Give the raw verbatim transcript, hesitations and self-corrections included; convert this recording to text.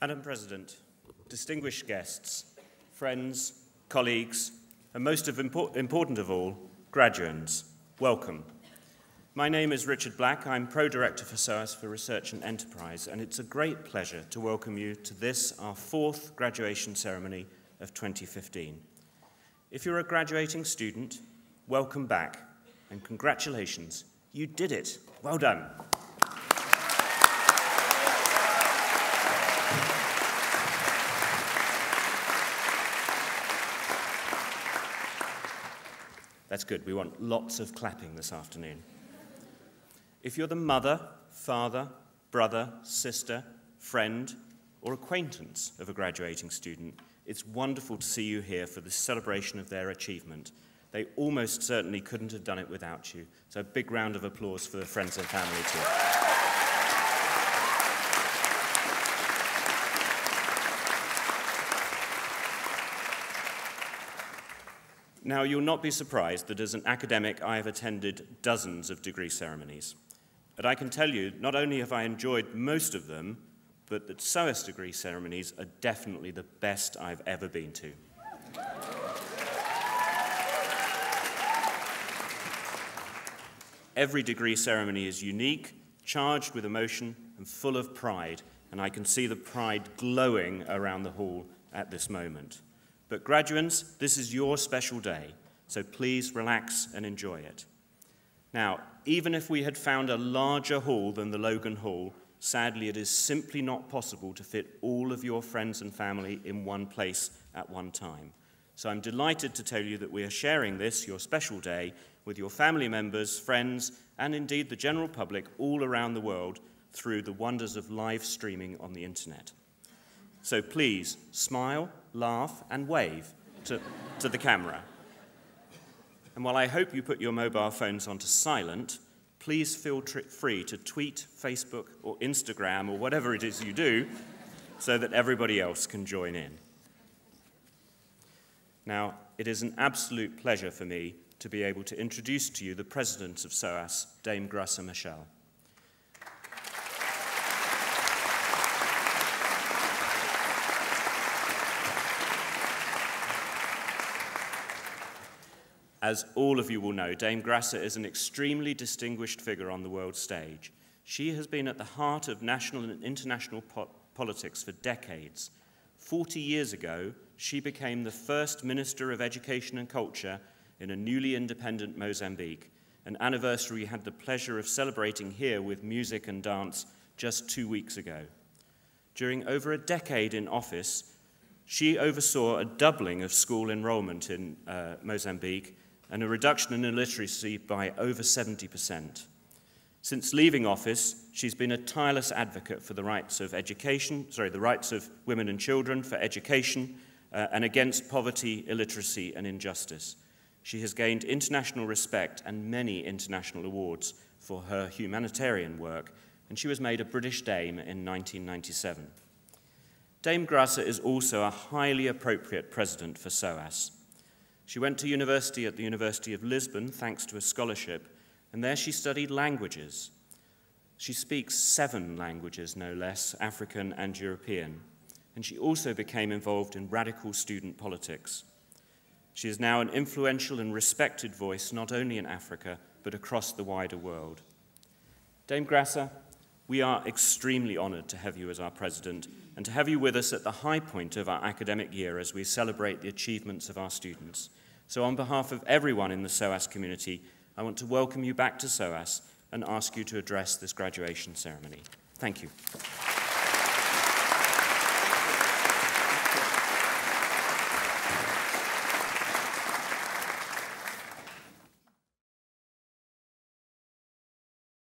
Madam President, distinguished guests, friends, colleagues, and most of impor- important of all, graduands, welcome. My name is Richard Black. I'm Pro-Director for SOAS for Research and Enterprise, and it's a great pleasure to welcome you to this, our fourth graduation ceremony of twenty fifteen. If you're a graduating student, welcome back, and congratulations, you did it. Well done. That's good. We want lots of clapping this afternoon. If you're the mother, father, brother, sister, friend, or acquaintance of a graduating student, it's wonderful to see you here for this celebration of their achievement. They almost certainly couldn't have done it without you. So a big round of applause for the friends and family too. Now, you'll not be surprised that as an academic, I have attended dozens of degree ceremonies. And I can tell you, not only have I enjoyed most of them, but that SOAS degree ceremonies are definitely the best I've ever been to. Every degree ceremony is unique, charged with emotion, and full of pride, and I can see the pride glowing around the hall at this moment. But graduates, this is your special day, so please relax and enjoy it. Now, even if we had found a larger hall than the Logan Hall, sadly it is simply not possible to fit all of your friends and family in one place at one time. So I'm delighted to tell you that we are sharing this, your special day, with your family members, friends, and indeed the general public all around the world through the wonders of live streaming on the internet. So please, smile, laugh, and wave to, to the camera. And while I hope you put your mobile phones onto silent, please feel free to tweet, Facebook, or Instagram, or whatever it is you do, so that everybody else can join in. Now, it is an absolute pleasure for me to be able to introduce to you the president of SOAS, Dame Graça Machel. As all of you will know, Dame Graça is an extremely distinguished figure on the world stage. She has been at the heart of national and international po politics for decades. Forty years ago, she became the first Minister of Education and Culture in a newly independent Mozambique, an anniversary we had the pleasure of celebrating here with music and dance just two weeks ago. During over a decade in office, she oversaw a doubling of school enrollment in uh, Mozambique and a reduction in illiteracy by over seventy percent. Since leaving office, she's been a tireless advocate for the rights of education, sorry, the rights of women and children, for education, uh, and against poverty, illiteracy, and injustice. She has gained international respect and many international awards for her humanitarian work, and she was made a British Dame in nineteen ninety-seven. Dame Graça is also a highly appropriate president for SOAS. She went to university at the University of Lisbon thanks to a scholarship, and there she studied languages. She speaks seven languages, no less, African and European, and she also became involved in radical student politics. She is now an influential and respected voice not only in Africa, but across the wider world. Dame Graça, we are extremely honoured to have you as our president and to have you with us at the high point of our academic year as we celebrate the achievements of our students. So on behalf of everyone in the SOAS community, I want to welcome you back to SOAS and ask you to address this graduation ceremony. Thank you.